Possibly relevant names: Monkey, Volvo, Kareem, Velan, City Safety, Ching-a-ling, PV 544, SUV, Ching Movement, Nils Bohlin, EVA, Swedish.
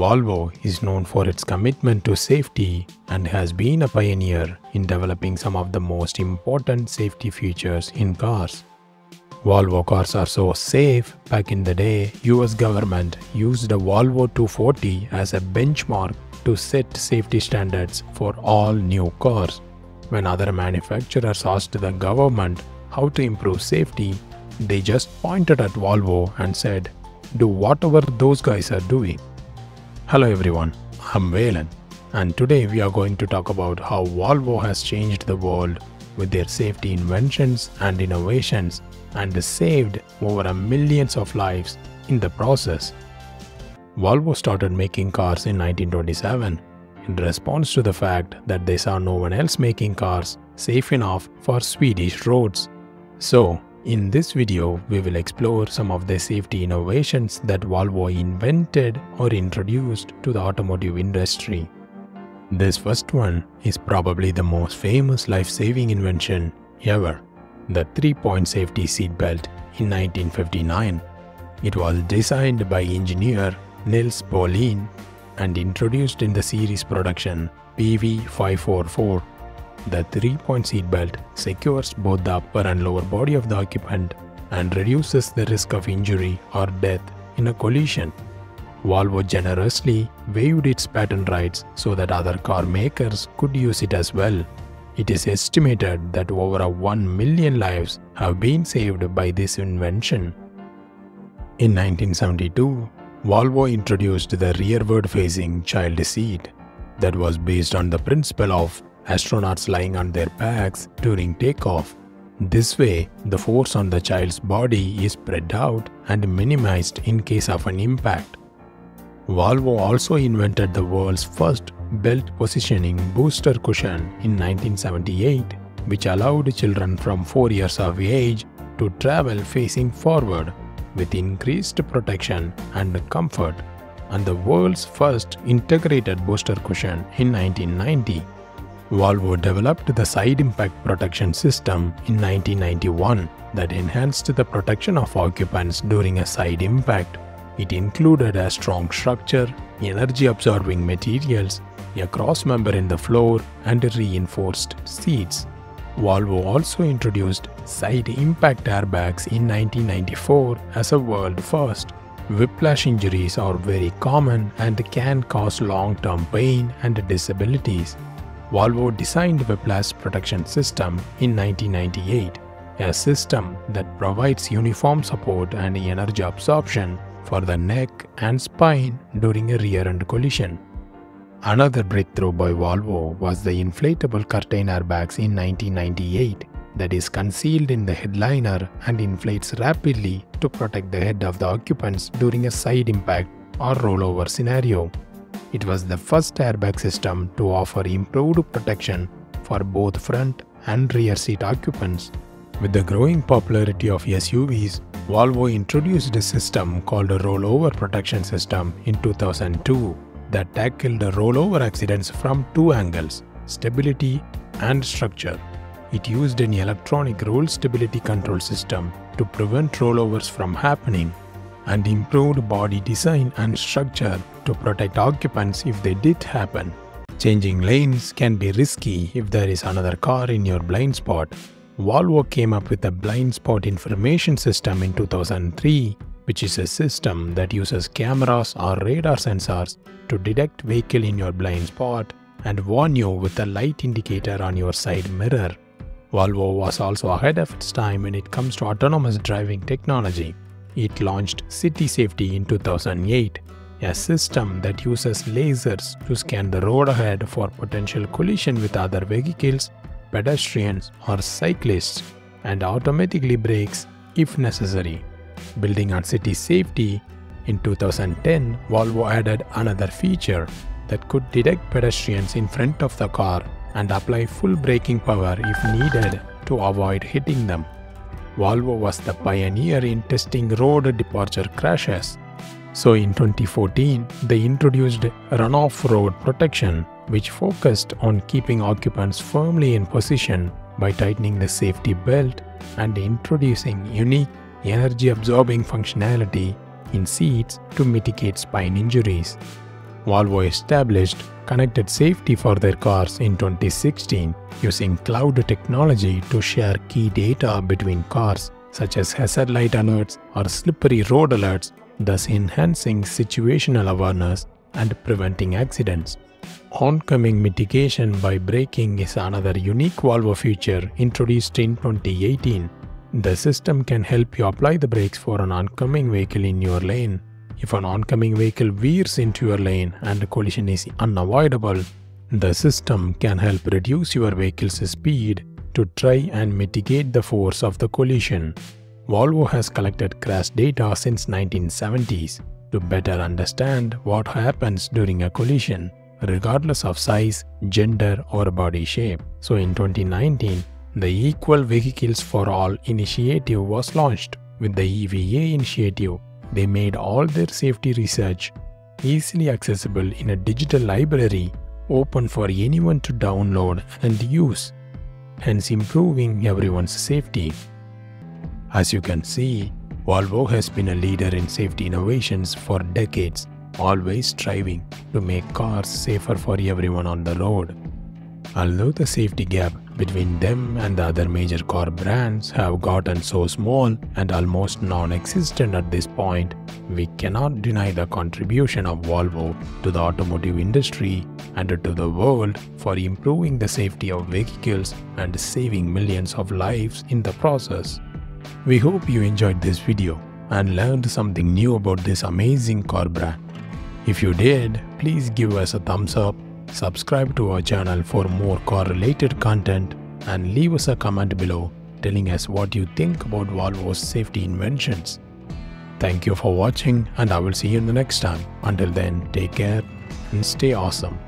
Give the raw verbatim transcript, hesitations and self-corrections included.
Volvo is known for its commitment to safety and has been a pioneer in developing some of the most important safety features in cars. Volvo cars are so safe. Back in the day, U S government used the Volvo two forty as a benchmark to set safety standards for all new cars. When other manufacturers asked the government how to improve safety, they just pointed at Volvo and said, "Do whatever those guys are doing." Hello everyone, I'm Velan, and today we are going to talk about how Volvo has changed the world with their safety inventions and innovations and saved over a millions of lives in the process. Volvo started making cars in nineteen twenty-seven in response to the fact that they saw no one else making cars safe enough for Swedish roads. So, in this video, we will explore some of the safety innovations that Volvo invented or introduced to the automotive industry. This first one is probably the most famous life-saving invention ever, the three-point safety seatbelt in nineteen fifty-nine. It was designed by engineer Nils Bohlin and introduced in the series production P V five forty-four. The three-point seatbelt secures both the upper and lower body of the occupant and reduces the risk of injury or death in a collision. Volvo generously waived its patent rights so that other car makers could use it as well. It is estimated that over one million lives have been saved by this invention. In nineteen seventy-two, Volvo introduced the rearward-facing child seat that was based on the principle of astronauts lying on their backs during takeoff. This way, the force on the child's body is spread out and minimized in case of an impact. Volvo also invented the world's first belt positioning booster cushion in nineteen seventy-eight, which allowed children from four years of age to travel facing forward with increased protection and comfort, and the world's first integrated booster cushion in nineteen ninety. Volvo developed the side impact protection system in nineteen ninety-one that enhanced the protection of occupants during a side impact. It included a strong structure, energy-absorbing materials, a cross-member in the floor, and reinforced seats. Volvo also introduced side impact airbags in nineteen ninety-four as a world first. Whiplash injuries are very common and can cause long-term pain and disabilities. Volvo designed Whiplash Protection System in nineteen ninety-eight, a system that provides uniform support and energy absorption for the neck and spine during a rear-end collision. Another breakthrough by Volvo was the inflatable curtain airbags in nineteen ninety-eight that is concealed in the headliner and inflates rapidly to protect the head of the occupants during a side impact or rollover scenario. It was the first airbag system to offer improved protection for both front and rear seat occupants. With the growing popularity of S U Vs, Volvo introduced a system called a rollover protection system in two thousand two that tackled rollover accidents from two angles: stability and structure. It used an electronic roll stability control system to prevent rollovers from happening, and improved body design and structure to protect occupants if they did happen. Changing lanes can be risky if there is another car in your blind spot. Volvo came up with a blind spot information system in two thousand three, which is a system that uses cameras or radar sensors to detect vehicle in your blind spot and warn you with a light indicator on your side mirror. Volvo was also ahead of its time when it comes to autonomous driving technology. It launched City Safety in two thousand eight, a system that uses lasers to scan the road ahead for potential collision with other vehicles, pedestrians or cyclists, and automatically brakes if necessary. Building on City Safety, in two thousand ten, Volvo added another feature that could detect pedestrians in front of the car and apply full braking power if needed to avoid hitting them. Volvo was the pioneer in testing road departure crashes. So in twenty fourteen, they introduced runoff road protection, which focused on keeping occupants firmly in position by tightening the safety belt and introducing unique energy-absorbing functionality in seats to mitigate spine injuries. Volvo established connected safety for their cars in twenty sixteen using cloud technology to share key data between cars, such as hazard light alerts or slippery road alerts, thus enhancing situational awareness and preventing accidents. Oncoming mitigation by braking is another unique Volvo feature introduced in twenty eighteen. The system can help you apply the brakes for an oncoming vehicle in your lane. If an oncoming vehicle veers into your lane and a collision is unavoidable, the system can help reduce your vehicle's speed to try and mitigate the force of the collision. Volvo has collected crash data since nineteen seventies to better understand what happens during a collision, regardless of size, gender, or body shape. So in twenty nineteen, the Equal Vehicles for All initiative was launched. With the E V A initiative, they made all their safety research easily accessible in a digital library open for anyone to download and use, hence improving everyone's safety. As you can see, Volvo has been a leader in safety innovations for decades, always striving to make cars safer for everyone on the road. Although the safety gap between them and the other major car brands have gotten so small and almost non-existent at this point, we cannot deny the contribution of Volvo to the automotive industry and to the world for improving the safety of vehicles and saving millions of lives in the process. We hope you enjoyed this video and learned something new about this amazing car brand. If you did, please give us a thumbs up, subscribe to our channel for more car-related content, and leave us a comment below telling us what you think about Volvo's safety inventions. Thank you for watching, and I will see you in the next time. Until then, take care and stay awesome.